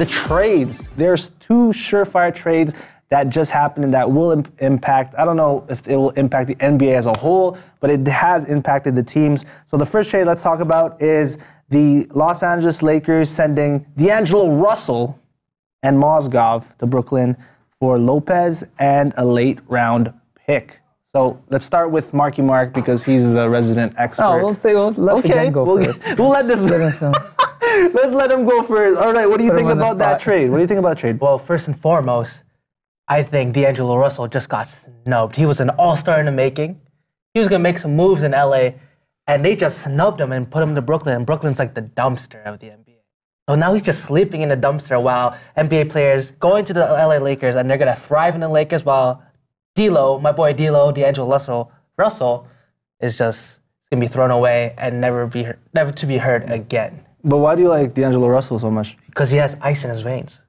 The trades. There's two surefire trades that just happened and that will impact, I don't know if it will impact the NBA as a whole, but it has impacted the teams. So the first trade let's talk about is the Los Angeles Lakers sending D'Angelo Russell and Mozgov to Brooklyn for Lopez and a late round pick. So let's start with Marky Mark because he's the resident expert. Oh, let's let him go first. All right, what do you think about that trade? What do you think about the trade? Well, first and foremost, I think D'Angelo Russell just got snubbed. He was an all-star in the making. He was going to make some moves in LA, and they just snubbed him and put him to Brooklyn, and Brooklyn's like the dumpster of the NBA. So now he's just sleeping in the dumpster while NBA players going to the LA Lakers, and they're going to thrive in the Lakers while D'Lo, my boy D'Lo, D'Angelo Russell is just going to be thrown away and never to be heard again. But why do you like D'Angelo Russell so much? Because he has ice in his veins.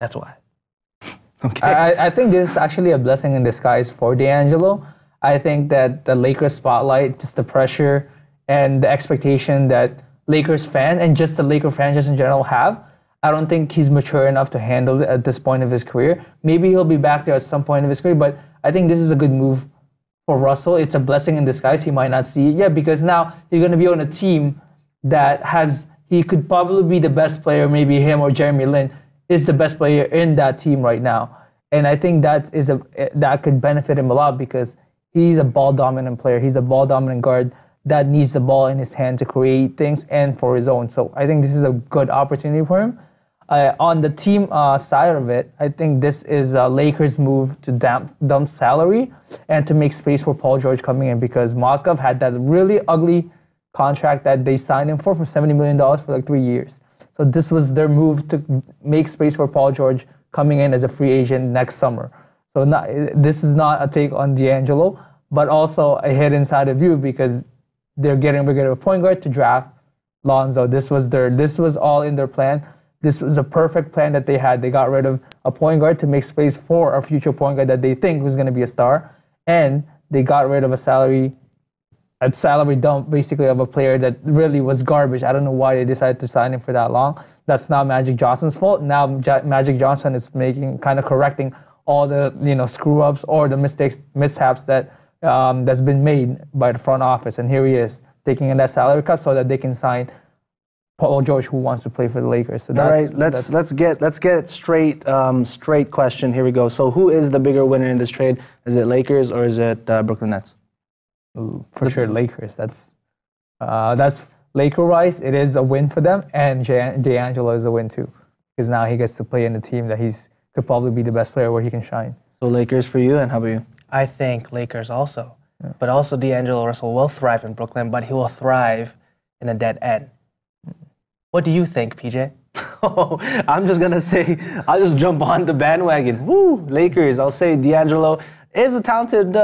That's why. Okay. I think this is actually a blessing in disguise for D'Angelo. I think that the Lakers spotlight, just the pressure and the expectation that Lakers fans and just the Lakers franchise in general have, I don't think he's mature enough to handle it at this point of his career. Maybe he'll be back there at some point of his career, but I think this is a good move for Russell. It's a blessing in disguise. He might not see it yet because now he's going to be on a team that has, he could probably be the best player, maybe him or Jeremy Lin is the best player in that team right now. And I think that could benefit him a lot because he's a ball-dominant player. He's a ball-dominant guard that needs the ball in his hand to create things and for his own. So I think this is a good opportunity for him. On the team side of it, I think this is Lakers' move to dump salary and to make space for Paul George coming in because Mozgov had that really ugly contract that they signed him for $70 million for like 3 years. So this was their move to make space for Paul George coming in as a free agent next summer. So this is not a take on D'Angelo, but also a hit inside of you because they're getting rid of a point guard to draft Lonzo. This was all in their plan. This was a perfect plan that they had. They got rid of a point guard to make space for a future point guard that they think was going to be a star, and they got rid of a salary dump basically of a player that really was garbage. I don't know why they decided to sign him for that long. That's not Magic Johnson's fault. Now Magic Johnson is correcting all the screw ups or the mishaps that that's been made by the front office. And here he is taking in that salary cut so that they can sign Paul George, who wants to play for the Lakers. So that's, all right, let's get straight straight question. Here we go. So who is the bigger winner in this trade? Is it Lakers or is it Brooklyn Nets? For sure, Lakers. That's Laker-wise. It is a win for them, and D'Angelo is a win too, because now he gets to play in a team that could probably be the best player where he can shine. So Lakers for you, and how about you? I think Lakers also, yeah. But also D'Angelo Russell will thrive in Brooklyn, but he will thrive in a dead end. What do you think, PJ? Oh, I'm just gonna say I'll just jump on the bandwagon. Woo, Lakers! I'll say D'Angelo is a talented.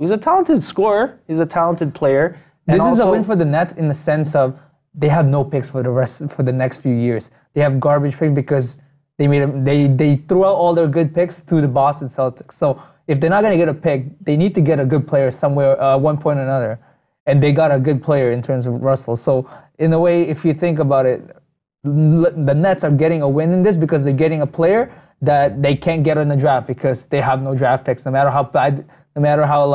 He's a talented scorer. He's a talented player. This is a win for the Nets in the sense of they have no picks for the next few years. They have garbage picks because they threw out all their good picks to the Boston Celtics. So if they're not going to get a pick, they need to get a good player somewhere, one point or another. And they got a good player in terms of Russell. So in a way, if you think about it, the Nets are getting a win in this because they're getting a player that they can't get in the draft because they have no draft picks. No matter how bad. No matter how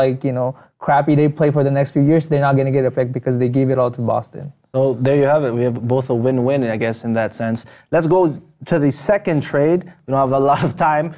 crappy they play for the next few years, they're not going to get a pick because they gave it all to Boston. So there you have it. We have both a win-win, I guess, in that sense. Let's go to the second trade. We don't have a lot of time.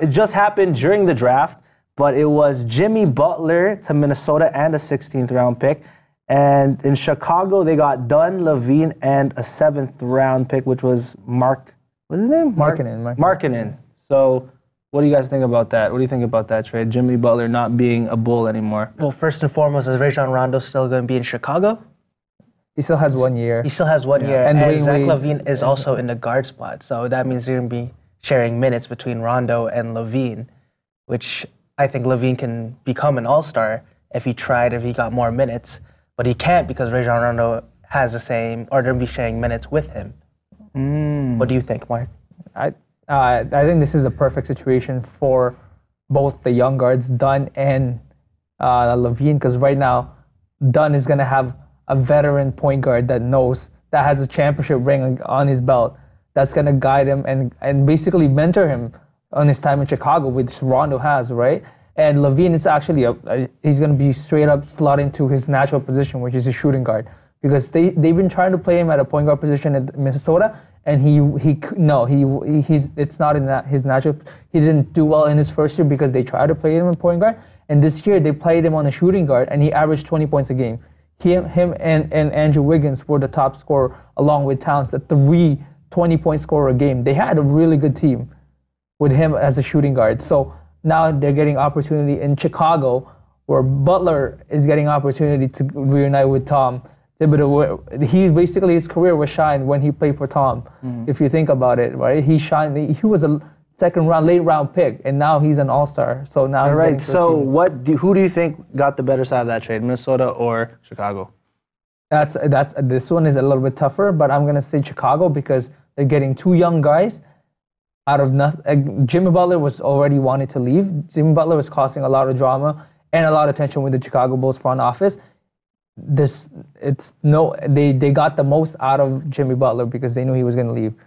It just happened during the draft, but it was Jimmy Butler to Minnesota and a 16th round pick. And in Chicago, they got Dunn, LaVine, and a 7th round pick, which was Markkanen. So what do you guys think about that? What do you think about that trade? Jimmy Butler not being a Bull anymore. Well, first and foremost, is Rajon Rondo still going to be in Chicago? He still has 1 year. He still has 1 year. And Zach LaVine is also in the guard spot. So that means they're going to be sharing minutes between Rondo and LaVine, which I think LaVine can become an all-star if he got more minutes. But he can't because Rajon Rondo has the same, or they're going to be sharing minutes with him. Mm. What do you think, Mark? I think this is a perfect situation for both the young guards, Dunn and LaVine, because right now, Dunn is going to have a veteran point guard that has a championship ring on his belt that's going to guide him and basically mentor him on his time in Chicago, which Rondo has, right? And LaVine is actually, he's going to be straight up slot into his natural position, which is his shooting guard. Because they've been trying to play him at a point guard position at Minnesota, and he's it's not in that his natural. He didn't do well in his first year because they tried to play him at point guard, and this year they played him on a shooting guard, and he averaged 20 points a game. Him and Andrew Wiggins were the top scorer along with Towns, the three 20-point scorer a game. They had a really good team with him as a shooting guard. So now they're getting opportunity in Chicago, where Butler is getting opportunity to reunite with Tom. But he basically, his career was shined when he played for Tom, if you think about it, right? He shined, he was a late round pick, and now he's an all-star. So now he's getting 13. So who do you think got the better side of that trade, Minnesota or Chicago? This one is a little bit tougher, but I'm going to say Chicago because they're getting two young guys out of nothing. Jimmy Butler was already wanting to leave. Jimmy Butler was causing a lot of drama and a lot of tension with the Chicago Bulls front office. They got the most out of Jimmy Butler because they knew he was going to leave.